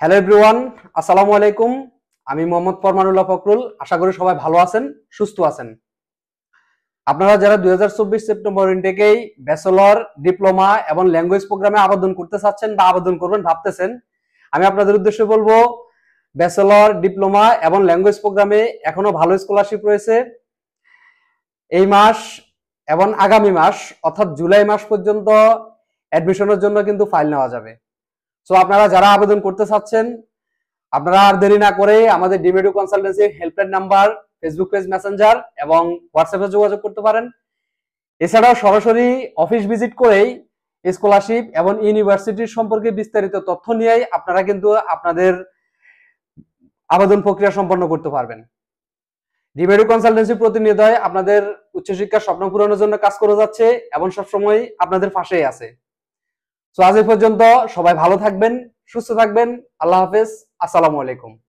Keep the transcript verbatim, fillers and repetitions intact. Hello everyone, আসসালামু আলাইকুম। আমি মোহাম্মদ ফরমানুল হক ফখরুল। আশা করি সবাই ভালো আছেন, সুস্থ আছেন। আপনারা যারা দুই হাজার চব্বিশ সেপ্টেম্বর ইনটেকেই ব্যাচেলর, ডিপ্লোমা এবং ল্যাঙ্গুয়েজ প্রোগ্রামে আবেদন করতে চাচ্ছেন বা আবেদন করবেন ভাবতেছেন, আমি আপনাদের উদ্দেশ্যে বলবো ব্যাচেলর, ডিপ্লোমা এবং ল্যাঙ্গুয়েজ প্রোগ্রামে এখনো ভালো স্কলারশিপ রয়েছে। এই মাস এবং আগামী মাস অর্থাৎ জুলাই মাস পর্যন্ত অ্যাডমিশনের জন্য কিন্তু ফাইল নেওয়া যাবে। সো আপনারা যারা আবেদন করতে চাচ্ছেন, আপনারা আর দেরি না করে আমাদের DreamEdu Consultancy helpline number, Facebook page, Messenger এবং হোয়াটসঅ্যাপে যোগাযোগ করতে পারেন। এছাড়াও সরাসরি অফিস ভিজিট করেই স্কলারশিপ এবং ইউনিভার্সিটির সম্পর্কে বিস্তারিত তথ্য নিয়েই আপনারা কিন্তু আপনাদের আবেদন প্রক্রিয়া সম্পন্ন করতে পারবেন। DreamEdu Consultancy প্রতিনিয়ত আপনাদের উচ্চশিক্ষার স্বপ্ন পূরণের জন্য কাজ করে যাচ্ছে এবং সবসময় আপনাদের পাশেই আছে। তো আজ এই পর্যন্ত, সবাই ভালো থাকবেন, সুস্থ থাকবেন। আল্লাহ হাফেজ, আসসালামু আলাইকুম।